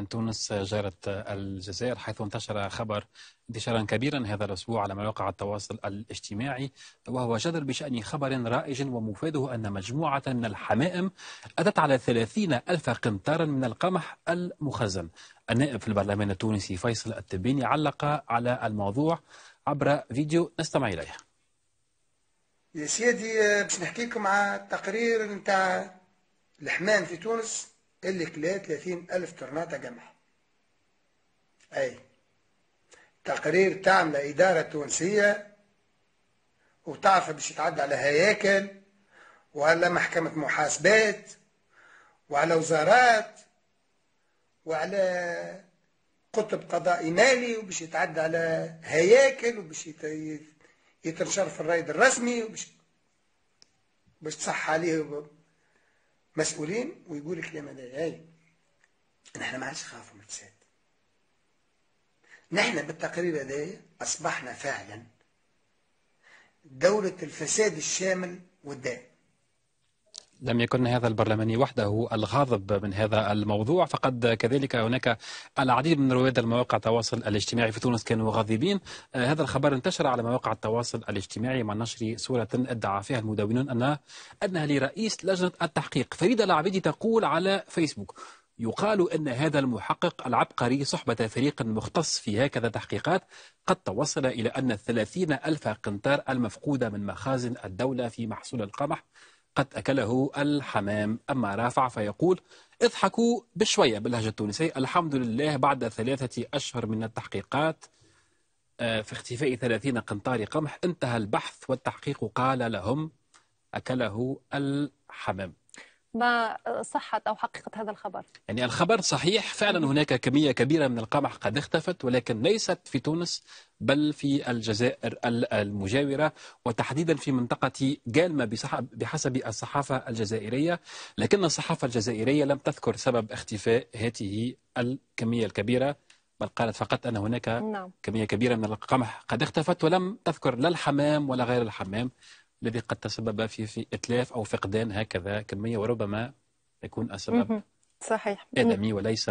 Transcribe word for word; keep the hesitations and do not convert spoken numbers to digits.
من تونس جارة الجزائر، حيث انتشر خبر انتشارا كبيرا هذا الأسبوع على مواقع التواصل الاجتماعي، وهو جدل بشأن خبر رائج ومفاده أن مجموعة من الحمائم أتت على ثلاثين ألف قنطارا من القمح المخزن. النائب في البرلمان التونسي فيصل التبيني علق على الموضوع عبر فيديو نستمع إليه. يا سيدي، باش نحكي لكم على تقرير نتاع الحمام في تونس اللي كلاه ثلاثين ألف ترناطة قمح. أي تقرير تعمل إدارة تونسية وتعرف باش يتعدى على هياكل وعلى محكمة محاسبات وعلى وزارات وعلى قطب قضائي مالي، وباش يتعدى على هياكل وباش يتنشر في الرايد الرسمي باش تصح عليه مسؤولين ويقول الكلام هذايا. نحن ما عادش نخافوا من الفساد. نحن بالتقرير هذايا اصبحنا فعلا دولة الفساد الشامل والدائم. لم يكن هذا البرلماني وحده الغاضب من هذا الموضوع، فقد كذلك هناك العديد من رواد المواقع التواصل الاجتماعي في تونس كانوا غاضبين. هذا الخبر انتشر على مواقع التواصل الاجتماعي مع نشر صورة ادعى فيها المدونون أنها أنها لرئيس لجنة التحقيق فريده العبيدي، تقول على فيسبوك: يقال أن هذا المحقق العبقري صحبة فريق مختص في هكذا تحقيقات قد توصل إلى أن الثلاثين ألف قنطار المفقودة من مخازن الدولة في محصول القمح قد أكله الحمام. أما رافع فيقول: اضحكوا بشوية باللهجة التونسية، الحمد لله بعد ثلاثة أشهر من التحقيقات في اختفاء ثلاثين قنطار قمح انتهى البحث والتحقيق، قال لهم أكله الحمام. ما صحة أو حقيقة هذا الخبر؟ يعني الخبر صحيح، فعلا هناك كمية كبيرة من القمح قد اختفت، ولكن ليست في تونس بل في الجزائر المجاورة، وتحديدا في منطقة جالمة بحسب الصحافة الجزائرية. لكن الصحافة الجزائرية لم تذكر سبب اختفاء هذه الكمية الكبيرة، بل قالت فقط أن هناك نعم. كمية كبيرة من القمح قد اختفت، ولم تذكر لا الحمام ولا غير الحمام الذي قد تسبب في في إتلاف أو فقدان هكذا كمية، وربما يكون السبب صحيح آدمي وليس